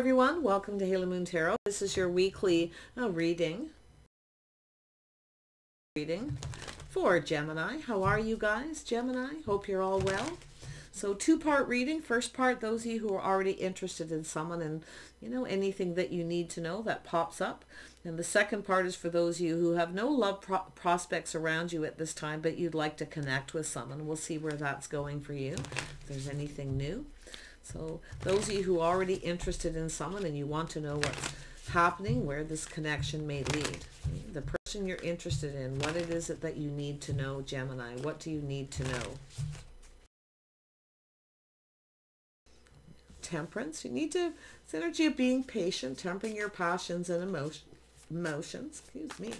everyone, welcome to Halo Moon Tarot. This is your weekly reading for Gemini. How are you guys, Gemini? Hope you're all well. So two-part reading. First part, those of you who are already interested in someone and, you know, anything that you need to know that pops up. And the second part is for those of you who have no love prospects around you at this time, but you'd like to connect with someone. We'll see where that's going for you, if there's anything new. So those of you who are already interested in someone and you want to know what's happening, where this connection may lead. The person you're interested in, what it is that you need to know, Gemini. What do you need to know? Temperance. You need to, this energy of being patient, tempering your passions and emotions, excuse me,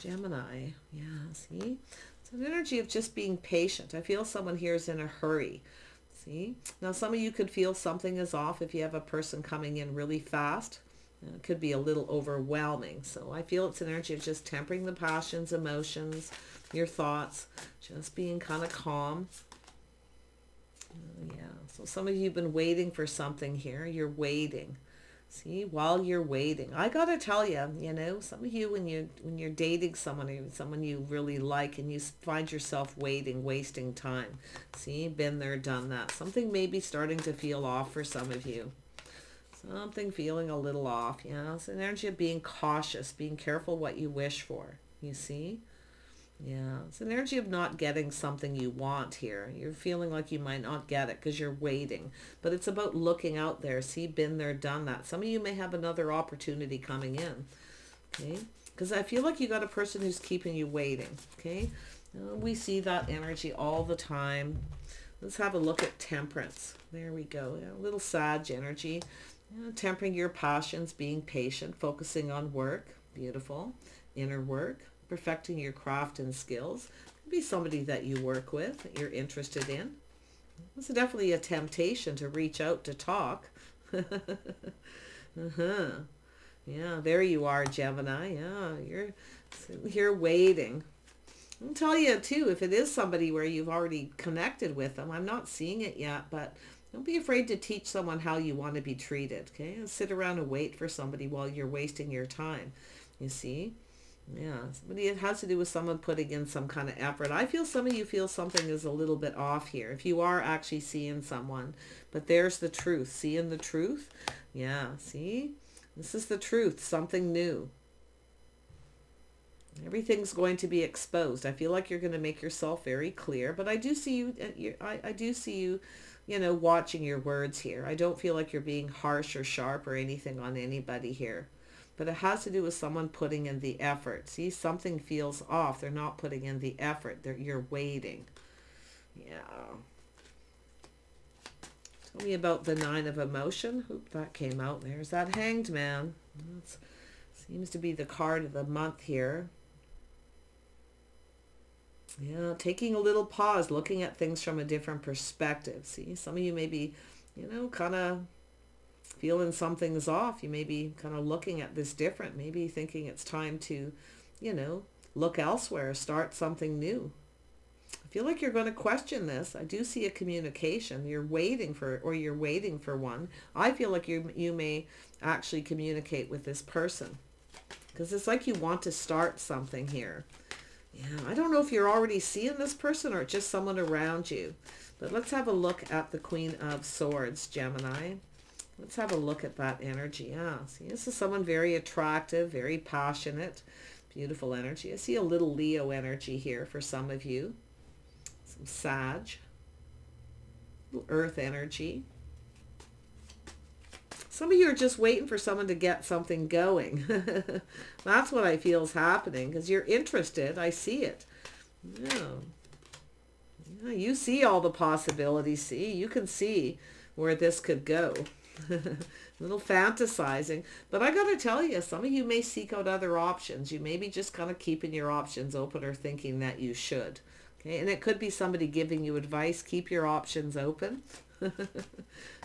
Gemini. Yeah, see, it's an energy of just being patient. I feel someone here is in a hurry. See, now some of you could feel something is off if you have a person coming in really fast. It could be a little overwhelming. So I feel it's an energy of just tempering the passions, emotions, your thoughts, just being kind of calm. Yeah, so some of you have been waiting for something here. You're waiting. See, while you're waiting, I gotta tell you, you know, some of you when you're dating someone, even someone you really like, and you find yourself waiting, wasting time. See, been there, done that. Something may be starting to feel off for some of you. Something feeling a little off. Yeah, it's an energy of being cautious, being careful what you wish for. You see. Yeah, it's an energy of not getting something you want here. You're feeling like you might not get it because you're waiting. But it's about looking out there. See, been there, done that. Some of you may have another opportunity coming in. Okay, because I feel like you got a person who's keeping you waiting. Okay, we see that energy all the time. Let's have a look at temperance. There we go. Yeah, a little Sag energy. Yeah, tempering your passions, being patient, focusing on work. Beautiful. Inner work. Perfecting your craft and skills. Could be somebody that you work with, that you're interested in. It's definitely a temptation to reach out to talk. Yeah, there you are, Gemini. Yeah, you're sitting here waiting. I'll tell you too, if it is somebody where you've already connected with them, I'm not seeing it yet, but don't be afraid to teach someone how you want to be treated. Okay, and sit around and wait for somebody while you're wasting your time. You see. Yeah, somebody, it has to do with someone putting in some kind of effort. I feel some of you feel something is a little bit off here. If you are actually seeing someone, but there's the truth. Seeing the truth. Yeah, see? This is the truth. Something new. Everything's going to be exposed. I feel like you're going to make yourself very clear, but I do see you, I do see you, you know, watching your words here. I don't feel like you're being harsh or sharp or anything on anybody here. But it has to do with someone putting in the effort. See, something feels off. They're not putting in the effort. You're waiting. Yeah. Tell me about the Nine of Emotion. Oop, that came out. There's that Hanged Man. That seems to be the card of the month here. Yeah, taking a little pause, looking at things from a different perspective. See, some of you may be, you know, kind of feeling something's off. You may be kind of looking at this different, maybe thinking it's time to, you know, look elsewhere, start something new. I feel like you're going to question this. I do see a communication. You're waiting for one. I feel like you may actually communicate with this person because it's like you want to start something here. Yeah, I don't know if you're already seeing this person or just someone around you, but let's have a look at the Queen of Swords, Gemini. Let's have a look at that energy. Yeah, see, this is someone very attractive, very passionate, beautiful energy. I see a little Leo energy here for some of you. Some Sag, little Earth energy. Some of you are just waiting for someone to get something going. That's what I feel is happening because you're interested. I see it. Yeah, you see all the possibilities. See, you can see where this could go. A little fantasizing, but I gotta tell you, some of you may seek out other options. You may be just kind of keeping your options open or thinking that you should. Okay, and it could be somebody giving you advice. Keep your options open.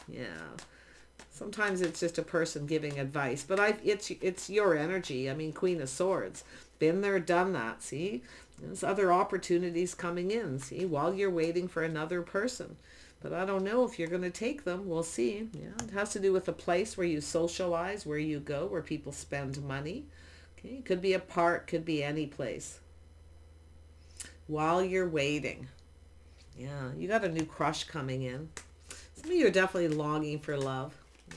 Yeah, sometimes it's just a person giving advice, but it's your energy. I mean, Queen of Swords, been there, done that. See, there's other opportunities coming in. See, while you're waiting for another person. But I don't know if you're going to take them. We'll see. Yeah, it has to do with a place where you socialize, where you go, where people spend money. Okay, it could be a park, could be any place. While you're waiting. Yeah, you got a new crush coming in. Some of you are definitely longing for love. Yeah,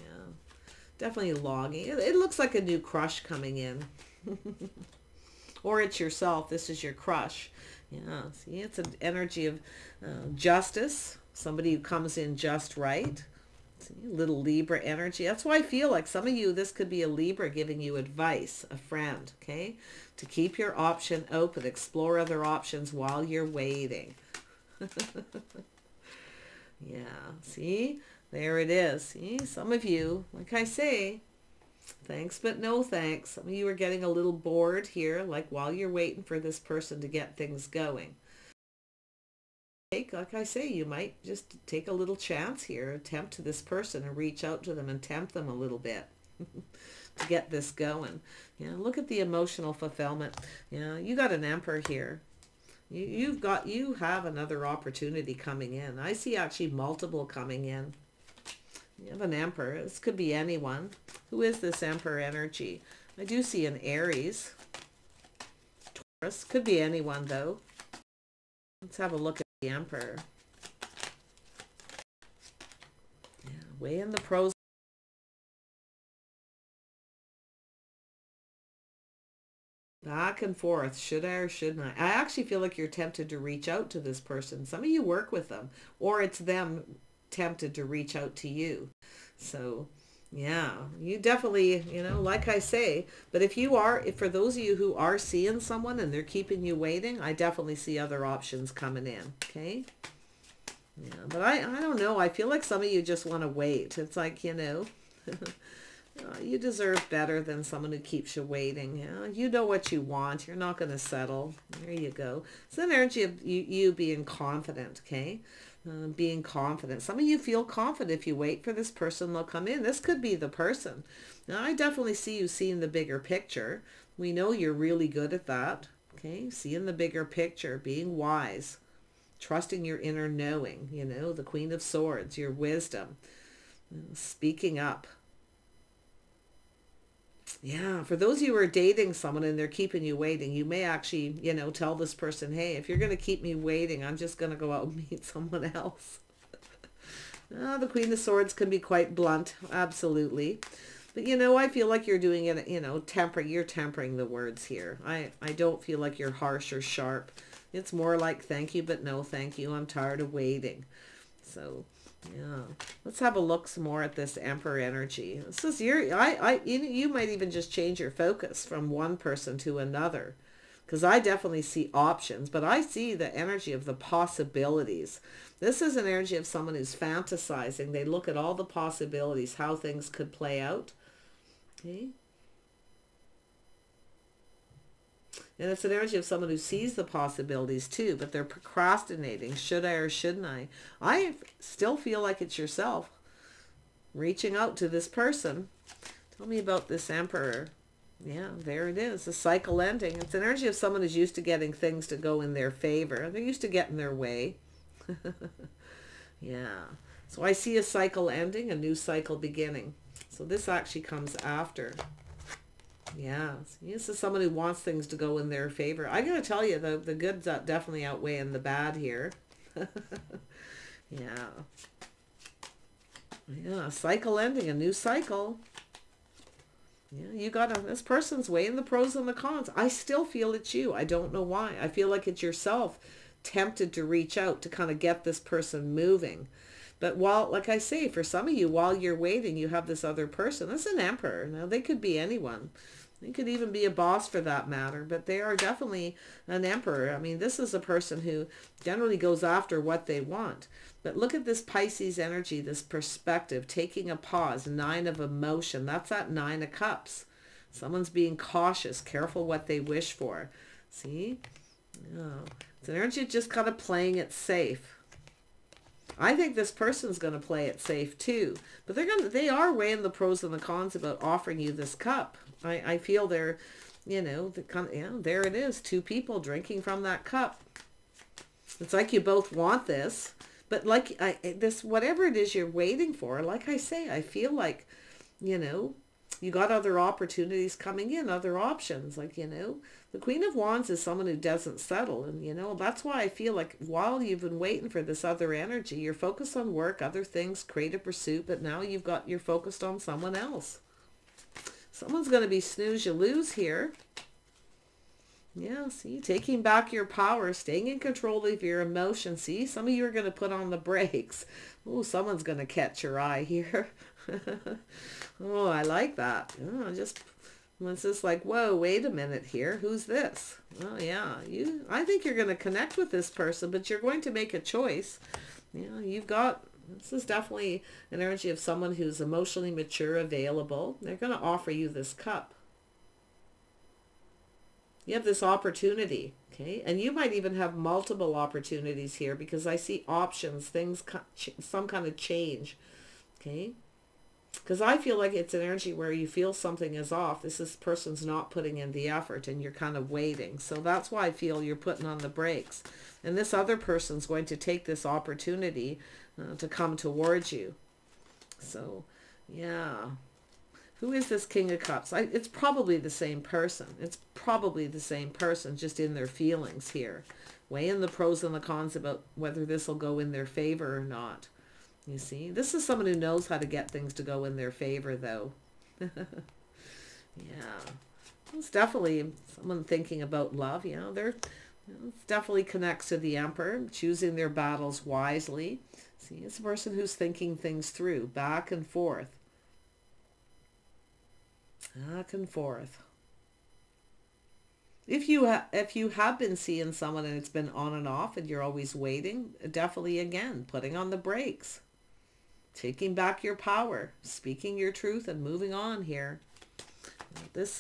definitely longing. It looks like a new crush coming in. Or it's yourself. This is your crush. Yeah, see, it's an energy of justice. Somebody who comes in just right. See, little Libra energy. That's why I feel like some of you, this could be a Libra giving you advice, a friend, okay? To keep your option open. Explore other options while you're waiting. Yeah, see? There it is. See? Some of you, like I say, thanks but no thanks. Some of you are getting a little bored here, like while you're waiting for this person to get things going. Like I say, you might just take a little chance here, attempt this person and reach out to them and tempt them a little bit to get this going. Yeah, look at the emotional fulfillment. Yeah, you got an Emperor here. You have another opportunity coming in. I see actually multiple coming in. You have an Emperor. This could be anyone. Who is this Emperor energy? I do see an Aries. Taurus. Could be anyone though. Let's have a look at the Emperor. Yeah, weigh in the pros. Back and forth. Should I or shouldn't I? I actually feel like you're tempted to reach out to this person. Some of you work with them, or it's them tempted to reach out to you. So, yeah, you definitely, you know, like I say, but if you are, if for those of you who are seeing someone and they're keeping you waiting, I definitely see other options coming in, okay? Yeah, but I don't know. I feel like some of you just want to wait. It's like, you know... You deserve better than someone who keeps you waiting. Yeah? You know what you want. You're not going to settle. There you go. It's an energy of you being confident, okay? Being confident. Some of you feel confident. If you wait for this person, they'll come in. This could be the person. Now, I definitely see you seeing the bigger picture. We know you're really good at that, okay? Seeing the bigger picture, being wise, trusting your inner knowing, you know, the Queen of Swords, your wisdom, speaking up. Yeah, for those of you who are dating someone and they're keeping you waiting, you may actually, you know, tell this person, hey, if you're going to keep me waiting, I'm just going to go out and meet someone else. Oh, the Queen of Swords can be quite blunt, absolutely. But, you know, I feel like you're doing it, you know, you're tempering the words here. I don't feel like you're harsh or sharp. It's more like thank you, but no thank you. I'm tired of waiting. So... yeah, let's have a look some more at this Emperor energy. This is your, you might even just change your focus from one person to another, because I definitely see options, but I see the energy of the possibilities. This is an energy of someone who's fantasizing. They look at all the possibilities, how things could play out. Okay. And it's an energy of someone who sees the possibilities too, but they're procrastinating. Should I or shouldn't I? I still feel like it's yourself reaching out to this person. Tell me about this Emperor. Yeah, there it is. The cycle ending. It's an energy of someone who's used to getting things to go in their favor. They're used to getting their way. Yeah. So I see a cycle ending, a new cycle beginning. So this actually comes after. Yeah, this is someone who wants things to go in their favor. I gotta tell you, the good's definitely outweighing the bad here. Yeah. Yeah, cycle ending, a new cycle. Yeah, you gotta, this person's weighing the pros and the cons. I still feel it's you. I don't know why. I feel like it's yourself tempted to reach out to kind of get this person moving. But while, like I say, for some of you, while you're waiting, you have this other person. That's an Emperor. Now, they could be anyone. They could even be a boss for that matter, but they are definitely an Emperor. I mean, this is a person who generally goes after what they want. But look at this Pisces energy, this perspective, taking a pause, 9 of emotion. That's that 9 of cups. Someone's being cautious, careful what they wish for. See? Oh. It's an energy just kind of playing it safe. I think this person's going to play it safe too, but they are weighing the pros and the cons about offering you this cup. I feel they're, you know, yeah, there it is. Two people drinking from that cup. It's like you both want this, But like this, whatever it is you're waiting for, like I say, I feel like, you know, you got other opportunities coming in, other options. Like, you know, the Queen of Wands is someone who doesn't settle. And, you know, that's why I feel like while you've been waiting for this other energy, you're focused on work, other things, creative pursuit, but now you're focused on someone else. Someone's going to be snooze you lose here. Yeah, see, taking back your power, staying in control of your emotions. See, some of you are going to put on the brakes. Oh, someone's going to catch your eye here. Oh, I like that. Oh, just, it's just like, whoa, wait a minute here. Who's this? Oh, yeah. I think you're going to connect with this person, but you're going to make a choice. Yeah, you've got, this is definitely an energy of someone who's emotionally mature, available. They're going to offer you this cup. You have this opportunity, okay? And you might even have multiple opportunities here because I see options, things, some kind of change, okay? Because I feel like it's an energy where you feel something is off. This person's not putting in the effort and you're kind of waiting. So that's why I feel you're putting on the brakes. And this other person's going to take this opportunity to come towards you. So, yeah. Who is this King of Cups? It's probably the same person. It's probably the same person, just in their feelings here. Weighing the pros and the cons about whether this will go in their favor or not. You see, this is someone who knows how to get things to go in their favor, though. Yeah, it's definitely someone thinking about love. You know, it definitely connects to the Emperor, choosing their battles wisely. See, it's a person who's thinking things through, back and forth. Back and forth. If you have been seeing someone and it's been on and off and you're always waiting, definitely again, putting on the brakes. Taking back your power, speaking your truth, and moving on here. This,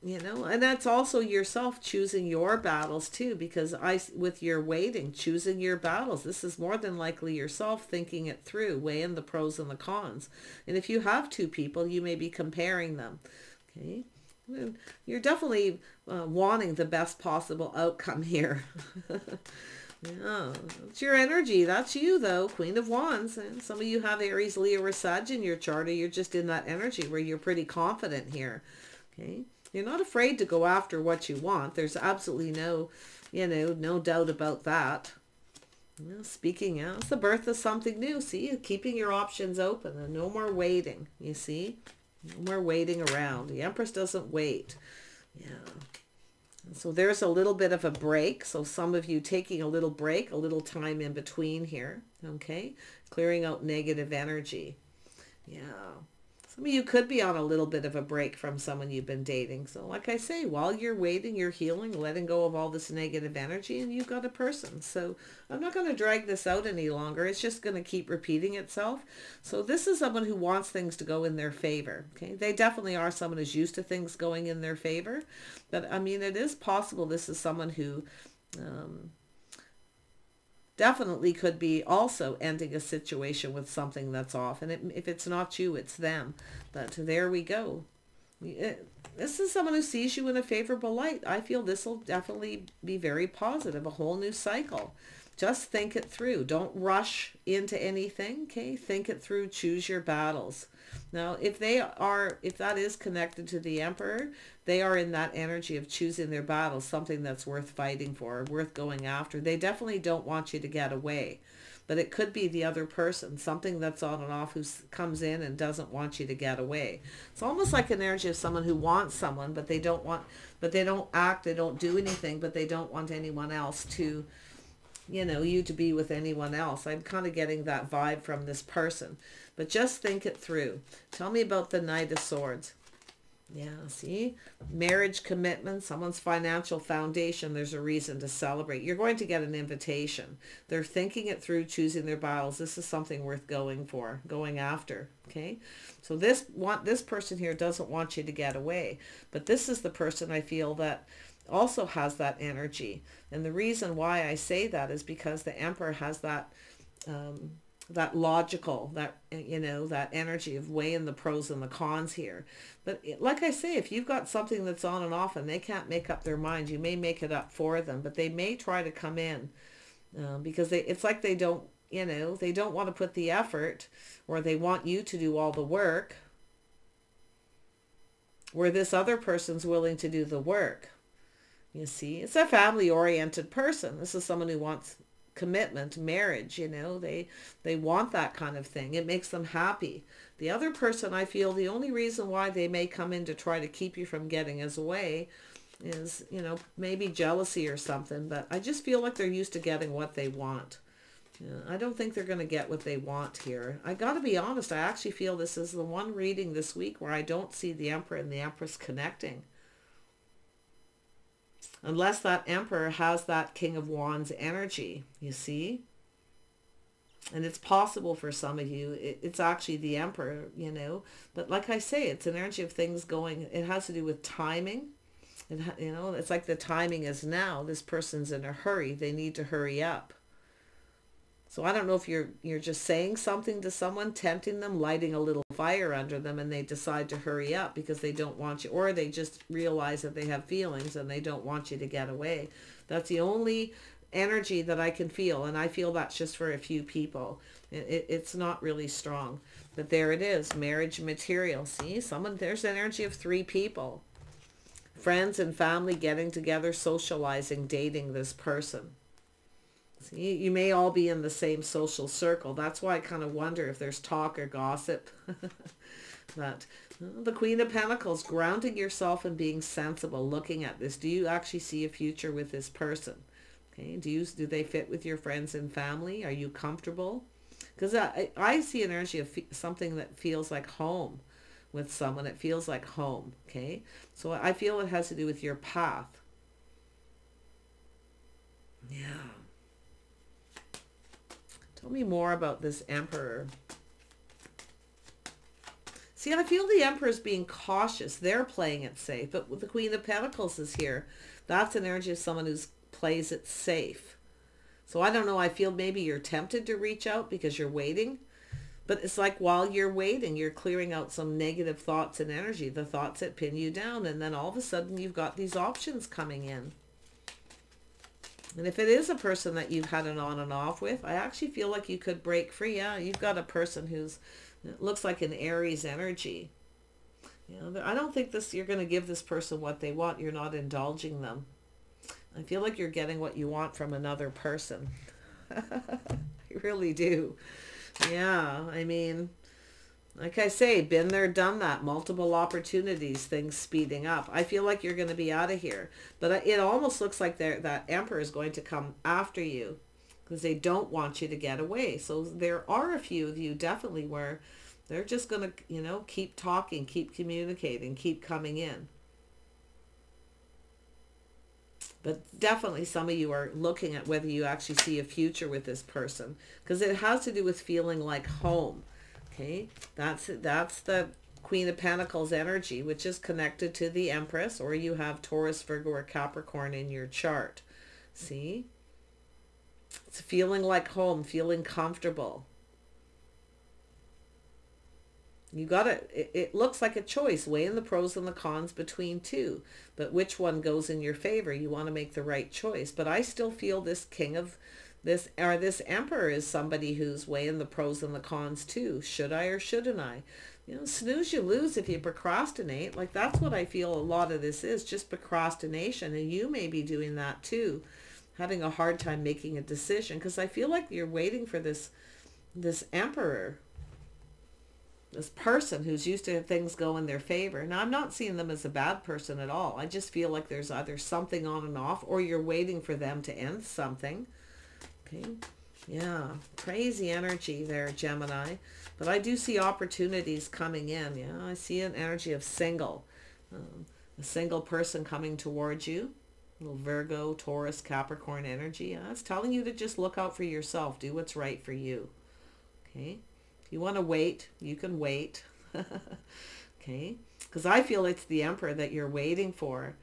you know, and that's also yourself choosing your battles too, because with your waiting, choosing your battles, this is more than likely yourself thinking it through, weighing the pros and the cons. And if you have two people, you may be comparing them, okay? You're definitely wanting the best possible outcome here. Yeah, it's your energy. That's you, though. Queen of Wands. And some of you have Aries, Leo, or Sag in your chart, or you're just in that energy where you're pretty confident here. Okay, you're not afraid to go after what you want. There's absolutely no, you know, no doubt about that. You know, speaking out, it's the birth of something new. See, keeping your options open and no more waiting. You see, no more waiting around. The Empress doesn't wait. Yeah. So there's a little bit of a break. So some of you taking a little break, a little time in between here, okay? Clearing out negative energy. Yeah. Some of you could be on a little bit of a break from someone you've been dating. So like I say, while you're waiting, you're healing, letting go of all this negative energy, and you've got a person. So I'm not going to drag this out any longer. It's just going to keep repeating itself. So this is someone who wants things to go in their favor. Okay, they definitely are someone who's used to things going in their favor. But I mean, it is possible this is someone who definitely could be also ending a situation with something that's off. And if it's not you, it's them. But there we go. This is someone who sees you in a favorable light. I feel this will definitely be very positive, a whole new cycle. Just think it through. Don't rush into anything, okay? Think it through. Choose your battles. Now, if that is connected to the Emperor, they are in that energy of choosing their battles, something that's worth fighting for, worth going after. They definitely don't want you to get away, but it could be the other person, something that's on and off, who comes in and doesn't want you to get away. It's almost like an energy of someone who wants someone, but they don't act, they don't do anything, but they don't want anyone else to, you know, you to be with anyone else. I'm kind of getting that vibe from this person. But just think it through. Tell me about the Knight of Swords. Yeah, see? Marriage, commitment, someone's financial foundation, there's a reason to celebrate. You're going to get an invitation. They're thinking it through, choosing their battles. This is something worth going for, going after, okay? So this person here doesn't want you to get away. But this is the person I feel that also has that energy. And the reason why I say that is because the Emperor has that that logical, that, you know, that energy of weighing the pros and the cons here. But like I say, if you've got something that's on and off and they can't make up their mind, you may make it up for them, but they may try to come in because it's like they don't, you know, they don't want to put the effort, or they want you to do all the work where this other person's willing to do the work. You see, it's a family-oriented person. This is someone who wants commitment, marriage, you know, they want that kind of thing. It makes them happy. The other person, I feel, the only reason why they may come in to try to keep you from getting his way is, you know, maybe jealousy or something, but I just feel like they're used to getting what they want. I don't think they're going to get what they want here. I got to be honest, I actually feel this is the one reading this week where I don't see the Emperor and the Empress connecting. Unless that Emperor has that King of Wands energy, you see? And it's possible for some of you, it's actually the Emperor, you know? But like I say, it's an energy of things going, it has to do with timing. And, you know, it's like the timing is now. This person's in a hurry. They need to hurry up. So I don't know if you're just saying something to someone, tempting them, lighting a little fire under them, and they decide to hurry up because they don't want you, or they just realize that they have feelings and they don't want you to get away. That's the only energy that I can feel, and I feel that's just for a few people. It's not really strong, but there it is, marriage material. See, someone, there's an energy of three people, friends and family getting together, socializing, dating this person. You may all be in the same social circle. That's why I kind of wonder if there's talk or gossip. But the Queen of Pentacles, grounding yourself and being sensible, looking at this. Do you actually see a future with this person? Okay. Do they fit with your friends and family? Are you comfortable? Because I see an energy of something that feels like home with someone. It feels like home. Okay. So I feel it has to do with your path. Yeah. Tell me more about this Emperor. See, I feel the Emperor's being cautious. They're playing it safe, but with the Queen of Pentacles is here. That's an energy of someone who plays it safe. So I don't know. I feel maybe you're tempted to reach out because you're waiting, but it's like while you're waiting, you're clearing out some negative thoughts and energy, the thoughts that pin you down, and then all of a sudden you've got these options coming in. And if it is a person that you've had an on and off with, I actually feel like you could break free. Yeah, you've got a person who's, it looks like an Aries energy. You know, I don't think this, you're going to give this person what they want. You're not indulging them. I feel like you're getting what you want from another person. I really do. Yeah, I mean, like I say, been there, done that, multiple opportunities, things speeding up. I feel like you're going to be out of here. But it almost looks like that Emperor is going to come after you because they don't want you to get away. So there are a few of you definitely where they're just going to, you know, keep talking, keep communicating, keep coming in. But definitely some of you are looking at whether you actually see a future with this person because it has to do with feeling like home. Okay, that's the Queen of Pentacles energy, which is connected to the Empress, or you have Taurus, Virgo, or Capricorn in your chart. See? It's feeling like home, feeling comfortable. You gotta, it looks like a choice, weighing the pros and the cons between two, but which one goes in your favor? You want to make the right choice. But I still feel this this Emperor is somebody who's weighing the pros and the cons too. Should I or shouldn't I? You know, snooze you lose if you procrastinate. Like that's what I feel a lot of this is, just procrastination. And you may be doing that too, having a hard time making a decision. Because I feel like you're waiting for this Emperor, this person who's used to things go in their favor. Now I'm not seeing them as a bad person at all. I just feel like there's either something on and off, or you're waiting for them to end something. Okay. Yeah, crazy energy there, Gemini. But I do see opportunities coming in. Yeah, I see an energy of single, a single person coming towards you. A little Virgo, Taurus, Capricorn energy. It's telling you to just look out for yourself. Do what's right for you. Okay. If you want to wait, you can wait. Okay. Because I feel it's the Emperor that you're waiting for.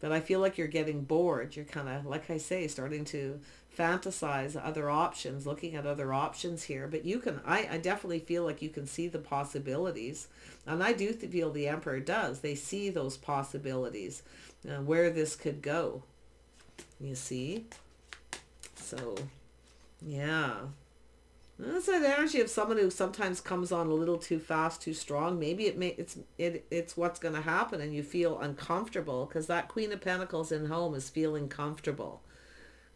But I feel like you're getting bored. You're kind of, like I say, starting to fantasize other options, looking at other options here. But you can, I definitely feel like you can see the possibilities. And I do feel the Emperor does. They see those possibilities, where this could go, you see. So Yeah. So the energy of someone who sometimes comes on a little too fast, too strong. Maybe it's what's going to happen, and you feel uncomfortable because that Queen of Pentacles in home is feeling comfortable.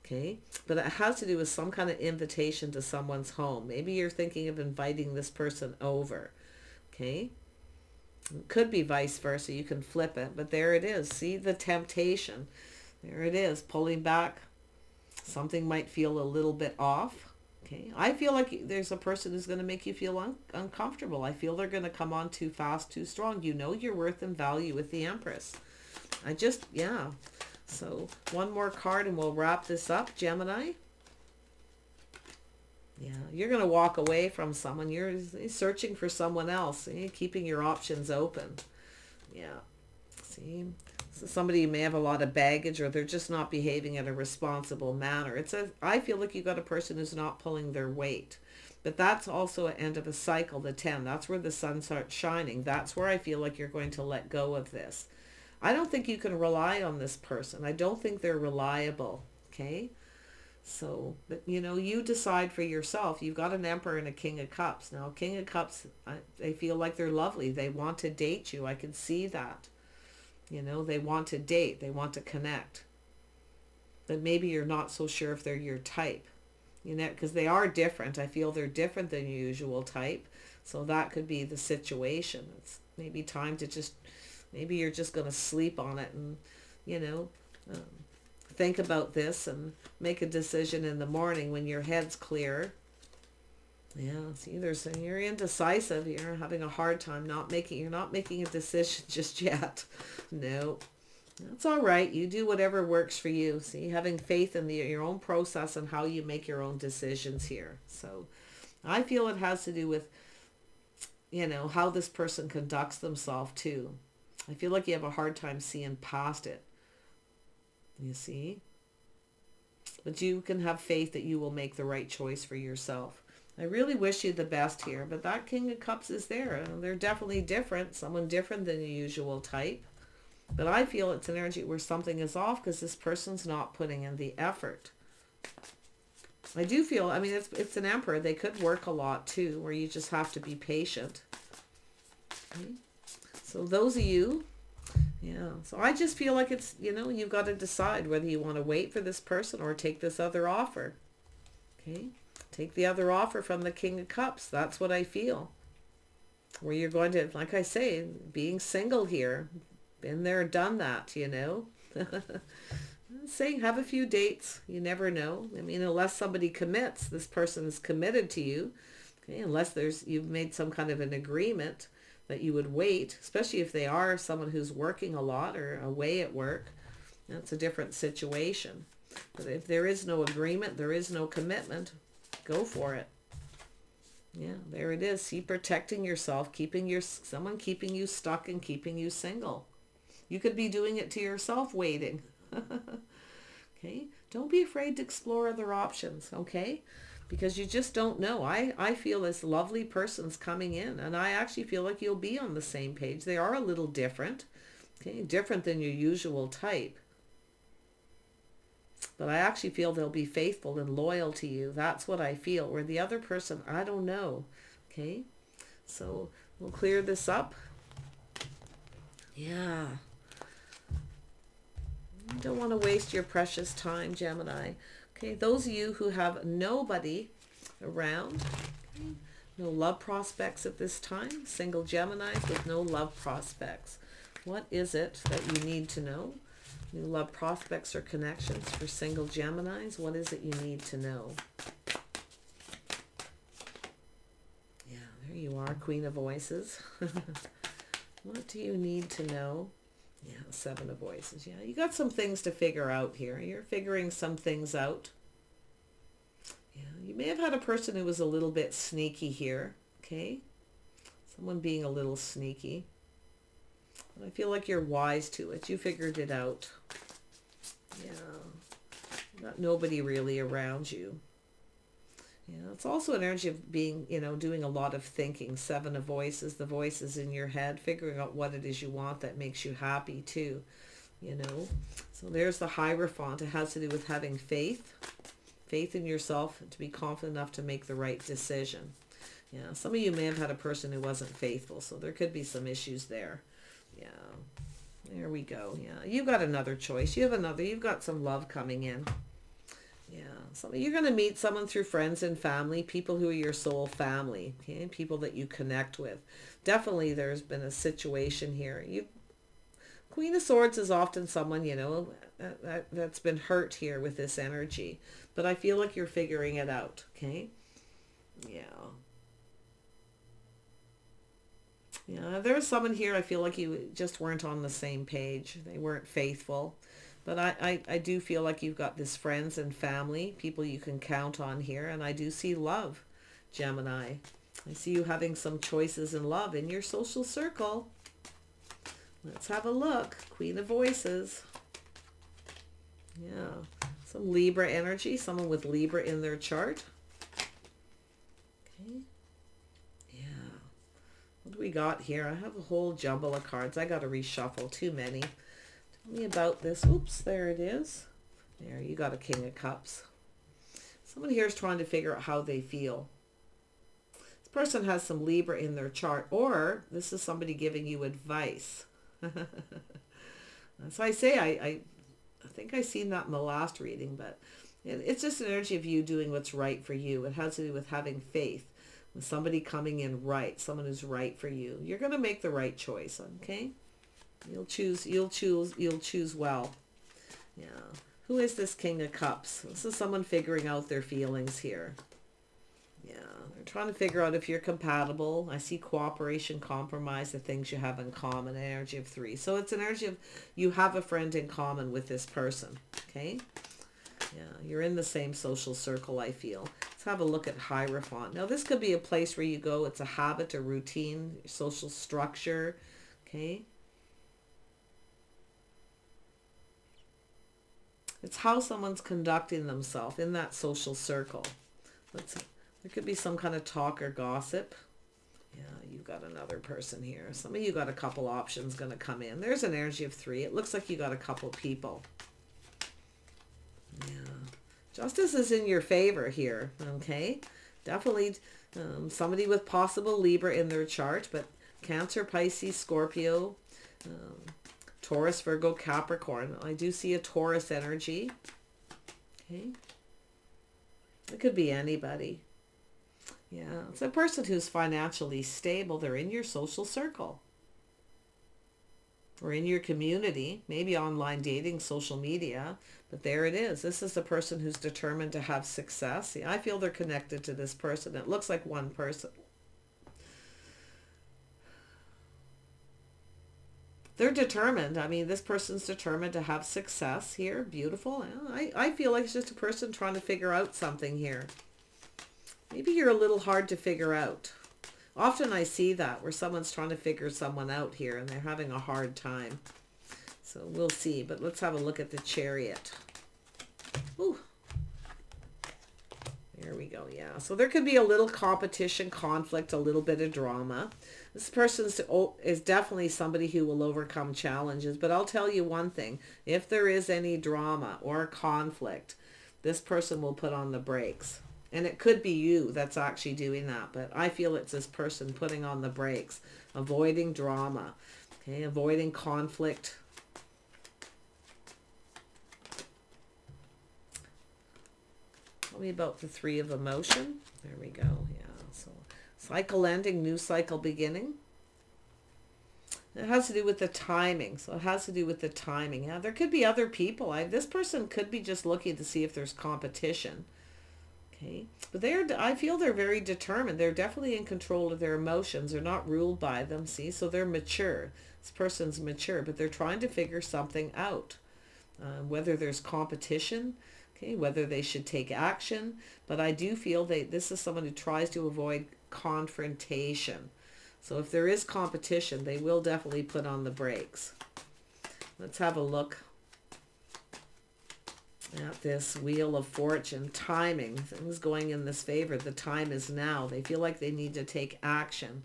Okay, but it has to do with some kind of invitation to someone's home. Maybe you're thinking of inviting this person over. Okay, it could be vice versa. You can flip it, but there it is. See the temptation. There it is, pulling back. Something might feel a little bit off. Okay. I feel like there's a person who's going to make you feel uncomfortable. I feel they're going to come on too fast, too strong. You know your worth and value with the Empress. I just, yeah. So one more card and we'll wrap this up, Gemini. Yeah, you're going to walk away from someone. You're searching for someone else, keeping your options open. Yeah. See? So somebody may have a lot of baggage, or they're just not behaving in a responsible manner. It's a, I feel like you've got a person who's not pulling their weight. But that's also an end of a cycle, the 10. That's where the sun starts shining. That's where I feel like you're going to let go of this. I don't think you can rely on this person. I don't think they're reliable, okay? So, but you know, you decide for yourself. You've got an Emperor and a King of Cups. Now, King of Cups, they feel like they're lovely. They want to date you. I can see that. You know, they want to date, they want to connect. But maybe you're not so sure if they're your type, you know, because they are different. I feel they're different than your usual type. So that could be the situation. It's maybe time to just, maybe you're just going to sleep on it and, you know, think about this and make a decision in the morning when your head's clear. Yeah, see, there's, and you're indecisive. You're having a hard time you're not making a decision just yet. No, that's all right. You do whatever works for you. See, having faith in your own process and how you make your own decisions here. So I feel it has to do with, you know, how this person conducts themselves too. I feel like you have a hard time seeing past it. You see? But you can have faith that you will make the right choice for yourself. I really wish you the best here, but that King of Cups is there. They're definitely different, someone different than your usual type. But I feel it's an energy where something is off because this person's not putting in the effort. I do feel, I mean, it's an Emperor. They could work a lot too, where you just have to be patient. Okay. So those of you, yeah. So I just feel like it's, you know, you've got to decide whether you want to wait for this person or take this other offer. Okay. Take the other offer from the King of Cups. That's what I feel. Where you're going to, like I say, being single here. Been there, done that, you know. Saying have a few dates. You never know. I mean, unless somebody commits, this person is committed to you. Okay, unless you've made some kind of an agreement that you would wait, especially if they are someone who's working a lot or away at work. That's a different situation. But if there is no agreement, there is no commitment, go for it. Yeah, there it is. Keep protecting yourself, someone keeping you stuck and keeping you single. You could be doing it to yourself, waiting. Okay, don't be afraid to explore other options, okay? Because you just don't know. I feel this lovely person's coming in, and I actually feel like you'll be on the same page. They are a little different, okay? Different than your usual type. But I actually feel they'll be faithful and loyal to you. That's what I feel. Where the other person, I don't know. Okay? So we'll clear this up. Yeah. You don't want to waste your precious time, Gemini. Okay, those of you who have nobody around, okay, no love prospects at this time, single Geminis with no love prospects. What is it that you need to know? New love prospects or connections for single Geminis. What is it you need to know? Yeah, there you are, Queen of Voices. What do you need to know? Yeah, Seven of Voices. Yeah, you got some things to figure out here. You're figuring some things out. Yeah, you may have had a person who was a little bit sneaky here, okay? Someone being a little sneaky. I feel like you're wise to it. You figured it out. Yeah. Got nobody really around you. Yeah. It's also an energy of being, you know, doing a lot of thinking. Seven of Voices, the voices in your head, figuring out what it is you want that makes you happy too, you know. So there's the Hierophant. It has to do with having faith. Faith in yourself to be confident enough to make the right decision. Yeah, some of you may have had a person who wasn't faithful, so there could be some issues there. Yeah, there we go. Yeah, you've got another choice. You have another. You've got some love coming in. Yeah, so you're going to meet someone through friends and family, people who are your soul family, okay, people that you connect with. Definitely there's been a situation here. Queen of Swords is often someone, you know, that's been hurt here with this energy. But I feel like you're figuring it out, okay? Yeah. Yeah, there's someone here I feel like you just weren't on the same page. They weren't faithful. But I do feel like you've got this friends and family, people you can count on here. And I do see love, Gemini. I see you having some choices in love in your social circle. Let's have a look. Queen of Voices. Yeah. Some Libra energy. Someone with Libra in their chart. Okay. Yeah. What do we got here? I have a whole jumble of cards. I got to reshuffle too many. Tell me about this. Oops, there it is. There, you got a King of Cups. Someone here is trying to figure out how they feel. This person has some Libra in their chart, or this is somebody giving you advice. So I say, I think I seen that in the last reading, but it's just an energy of you doing what's right for you. It has to do with having faith, with somebody coming in right, someone who's right for you. You're going to make the right choice, okay? You'll choose well. Yeah. Who is this King of Cups? This is someone figuring out their feelings here. Yeah. They're trying to figure out if you're compatible. I see cooperation, compromise, the things you have in common, an energy of 3. So it's an energy of you have a friend in common with this person. Okay. Yeah. You're in the same social circle, I feel. Let's have a look at Hierophant. Now this could be a place where you go. It's a habit, a routine, social structure. Okay. It's how someone's conducting themselves in that social circle. Let's see. There could be some kind of talk or gossip. Yeah, you've got another person here. Some of you got a couple options going to come in. There's an energy of 3. It looks like you got a couple people. Yeah. Justice is in your favor here, okay? Definitely somebody with possible Libra in their chart, but Cancer, Pisces, Scorpio, Taurus, Virgo, Capricorn. I do see a Taurus energy, okay? It could be anybody. Yeah, it's a person who's financially stable. They're in your social circle or in your community, maybe online dating, social media, but there it is. This is the person who's determined to have success. See, I feel they're connected to this person. It looks like one person. They're determined. I mean, this person's determined to have success here. Beautiful. I feel like it's just a person trying to figure out something here. Maybe you're a little hard to figure out. Often I see that where someone's trying to figure someone out here and they're having a hard time. So we'll see. But let's have a look at the Chariot. Ooh. There we go. Yeah. So there could be a little competition, conflict, a little bit of drama. This person is definitely somebody who will overcome challenges. But I'll tell you one thing. If there is any drama or conflict, this person will put on the brakes. And it could be you that's actually doing that. But I feel it's this person putting on the brakes, avoiding drama, okay, avoiding conflict. Tell me about the Three of Emotion. There we go. Yeah. So cycle ending, new cycle beginning. It has to do with the timing. So it has to do with the timing. Yeah, there could be other people. This person could be just looking to see if there's competition. Okay. But I feel they're very determined. They're definitely in control of their emotions. They're not ruled by them. See, so they're mature. This person's mature, but they're trying to figure something out. Whether there's competition, okay, whether they should take action, but I do feel that this is someone who tries to avoid confrontation. So if there is competition, they will definitely put on the brakes. Let's have a look at this Wheel of Fortune. Timing, things going in this favor. The time is now. They feel like they need to take action.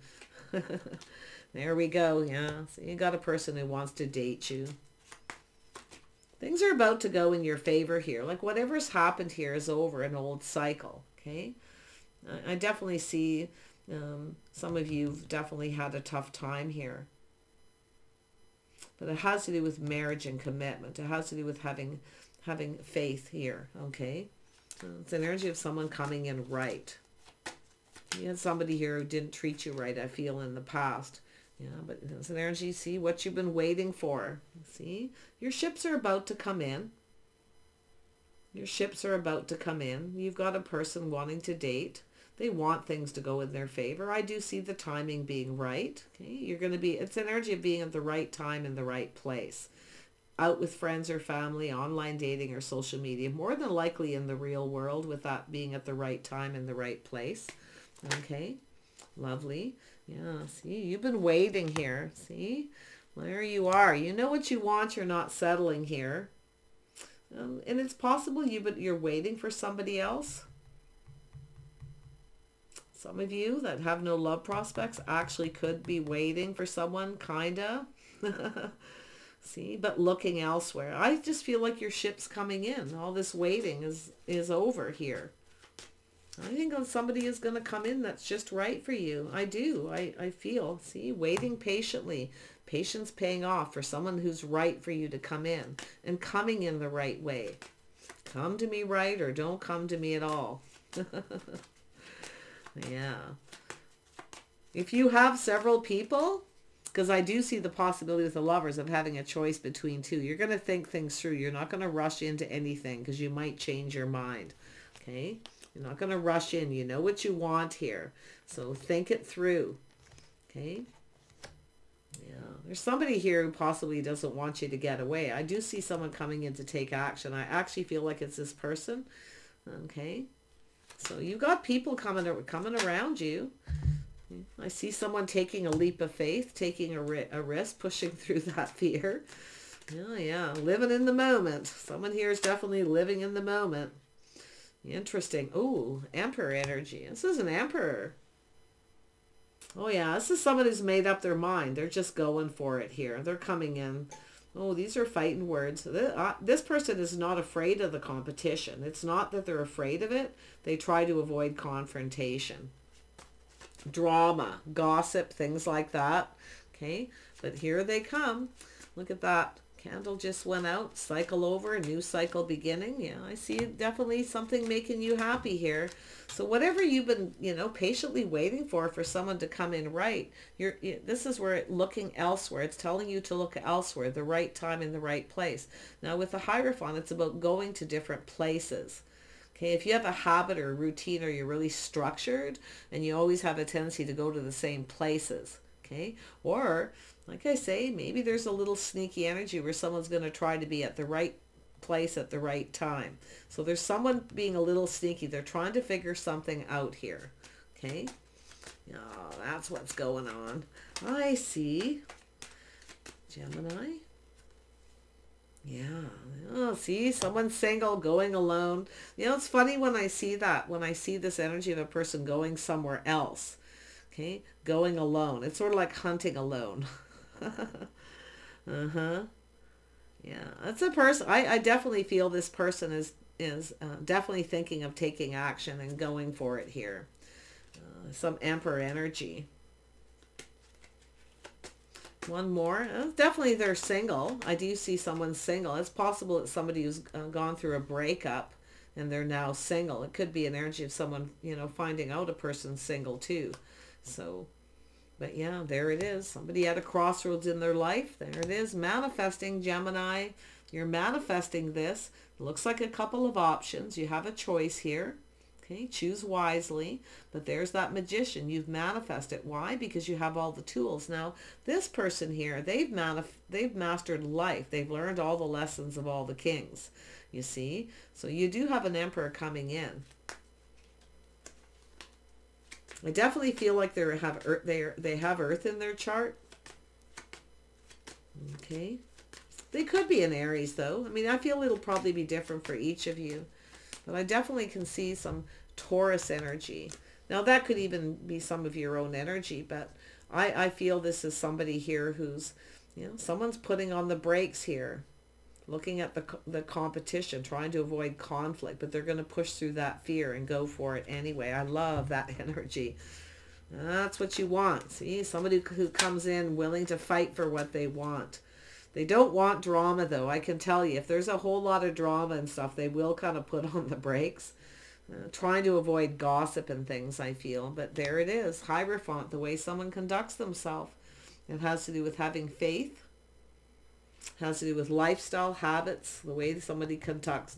There we go. Yeah, so you got a person who wants to date you. Things are about to go in your favor here. Like whatever's happened here is over an old cycle, okay? I definitely see some of you have definitely had a tough time here. But it has to do with marriage and commitment. It has to do with having faith here, okay? So it's an energy of someone coming in right. You had somebody here who didn't treat you right, I feel, in the past. Yeah, but it's an energy, see, what you've been waiting for. See, your ships are about to come in. Your ships are about to come in. You've got a person wanting to date. They want things to go in their favor. I do see the timing being right. Okay, you're going to be, it's an energy of being at the right time in the right place. Out with friends or family, online dating or social media. More than likely in the real world with that being at the right time in the right place. Okay, lovely. Yeah, see, you've been waiting here. See, there you are. You know what you want. You're not settling here. And it's possible you're waiting for somebody else. Some of you that have no love prospects actually could be waiting for someone, kind of. See, but looking elsewhere. I just feel like your ship's coming in. All this waiting is over here. I think somebody is going to come in that's just right for you. I do. I feel. See, waiting patiently. Patience paying off for someone who's right for you to come in. And coming in the right way. Come to me right or don't come to me at all. Yeah. If you have several people, because I do see the possibility with the lovers of having a choice between two. You're going to think things through. You're not going to rush into anything because you might change your mind. Okay? You're not going to rush in. You know what you want here. So think it through. Okay? Yeah. There's somebody here who possibly doesn't want you to get away. I do see someone coming in to take action. I actually feel like it's this person. Okay? So you've got people coming around you. I see someone taking a leap of faith, taking a risk, pushing through that fear. Oh, yeah. Living in the moment. Someone here is definitely living in the moment. Interesting. Oh, Emperor energy. This is an Emperor. Oh, yeah. This is someone who's made up their mind. They're just going for it here. They're coming in. Oh, these are fighting words. This person is not afraid of the competition. It's not that they're afraid of it. They try to avoid confrontation. Drama, gossip, things like that. Okay. But here they come. Look at that. Candle just went out, cycle over, a new cycle beginning. Yeah, I see definitely something making you happy here. So whatever you've been, patiently waiting for someone to come in right, this is where looking elsewhere. It's telling you to look elsewhere, the right time in the right place. Now with the Hierophant, it's about going to different places. Okay, if you have a habit or a routine or you're really structured and you always have a tendency to go to the same places, okay, or like I say, maybe there's a little sneaky energy where someone's going to try to be at the right place at the right time. So there's someone being a little sneaky. They're trying to figure something out here. Okay? Oh, that's what's going on. I see. Gemini. Yeah. Oh, see, someone's single, going alone. It's funny when I see that, when I see this energy of a person going somewhere else. Okay? Going alone. It's sort of like hunting alone. Yeah, that's a person. I definitely feel this person is definitely thinking of taking action and going for it here. Some Emperor energy. One more. Definitely they're single. I do see someone single. It's possible it's somebody who's gone through a breakup and they're now single. It could be an energy of someone, finding out a person's single too. So, but yeah, there it is. Somebody at a crossroads in their life. There it is. Manifesting, Gemini. You're manifesting this. Looks like a couple of options. You have a choice here. Okay, choose wisely. But there's that Magician. You've manifested. Why? Because you have all the tools. Now, this person here, they've mastered life. They've learned all the lessons of all the kings, you see. So you do have an Emperor coming in. I definitely feel like they have Earth in their chart. Okay. They could be an Aries, though. I mean, I feel it'll probably be different for each of you. But I definitely can see some Taurus energy. Now, that could even be some of your own energy, but I feel this is somebody here who's, someone's putting on the brakes here. looking at the competition, trying to avoid conflict, but they're going to push through that fear and go for it anyway. I love that energy. That's what you want. See, somebody who comes in willing to fight for what they want. They don't want drama, though. I can tell you, if there's a whole lot of drama and stuff, they will kind of put on the brakes. Trying to avoid gossip and things, I feel. But there it is, Hierophant, the way someone conducts themselves. It has to do with having faith. It has to do with lifestyle habits, the way somebody conducts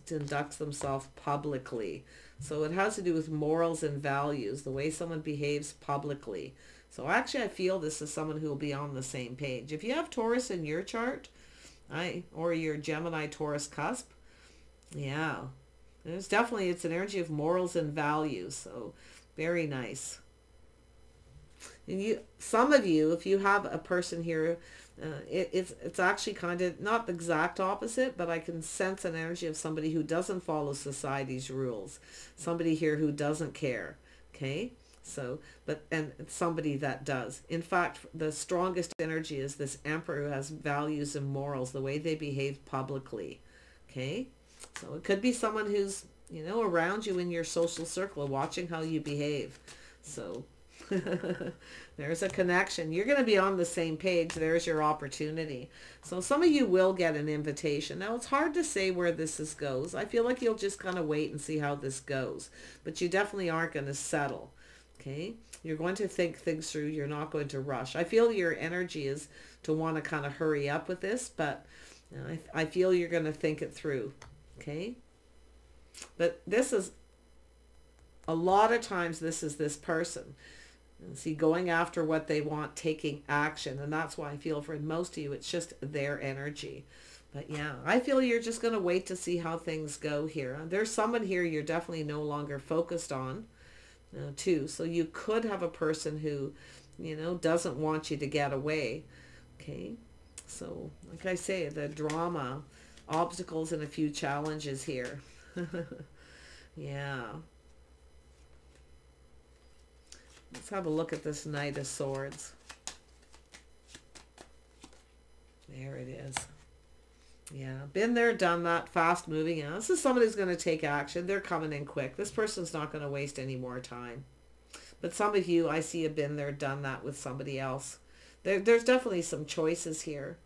themselves publicly. So it has to do with morals and values, the way someone behaves publicly. So actually, I feel this is someone who will be on the same page. If you have Taurus in your chart, or your Gemini-Taurus cusp, yeah, there's definitely, it's an energy of morals and values. So very nice. And you, some of you, if you have a person here, it's actually kind of not the exact opposite, but I can sense an energy of somebody who doesn't follow society's rules. Somebody here who doesn't care. Okay. So, and somebody that does. In fact, the strongest energy is this Emperor who has values and morals, the way they behave publicly. Okay. So it could be someone who's, you know, around you in your social circle, watching how you behave. So there's a connection. You're going to be on the same page. There's your opportunity. So some of you will get an invitation. Now, it's hard to say where this goes. I feel like you'll just kind of wait and see how this goes. But you definitely aren't going to settle. Okay, you're going to think things through. You're not going to rush. I feel your energy is to want to kind of hurry up with this, but I feel you're going to think it through. Okay, but this is a lot of times, this is this person. And see, going after what they want, taking action. And that's why I feel for most of you, it's just their energy. But yeah, I feel you're just going to wait to see how things go here. There's someone here you're definitely no longer focused on. Too. So you could have a person who, you know, doesn't want you to get away. Okay. So like I say, the drama, obstacles, and a few challenges here. Yeah. Let's have a look at this Knight of Swords. There it is. Yeah, been there, done that, fast moving. Yeah, this is somebody who's going to take action. They're coming in quick. This person's not going to waste any more time. But some of you, I see, have been there, done that with somebody else. There's definitely some choices here.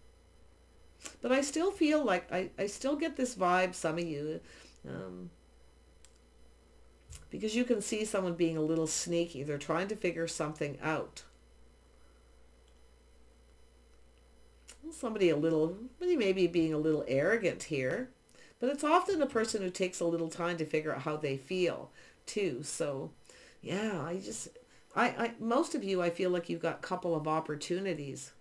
But I still feel like, I still get this vibe, some of you, because you can see someone being a little sneaky. They're trying to figure something out. Somebody a little, maybe being a little arrogant here, but it's often a person who takes a little time to figure out how they feel too. So yeah, most of you, I feel like you've got a couple of opportunities.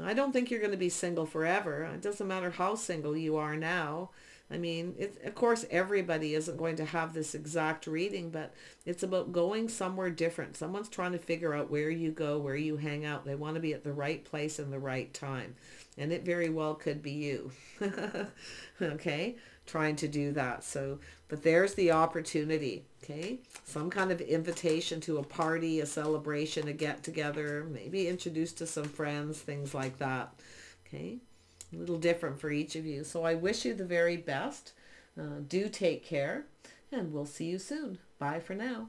I don't think you're going to be single forever. It doesn't matter how single you are now. I mean, of course, everybody isn't going to have this exact reading, but it's about going somewhere different. Someone's trying to figure out where you go, where you hang out. They want to be at the right place and the right time. And it very well could be you. Okay, trying to do that. So, but there's the opportunity. Okay, some kind of invitation to a party, a celebration, a get-together, maybe introduced to some friends, things like that. Okay. A little different for each of you. So I wish you the very best. Do take care, and we'll see you soon. Bye for now.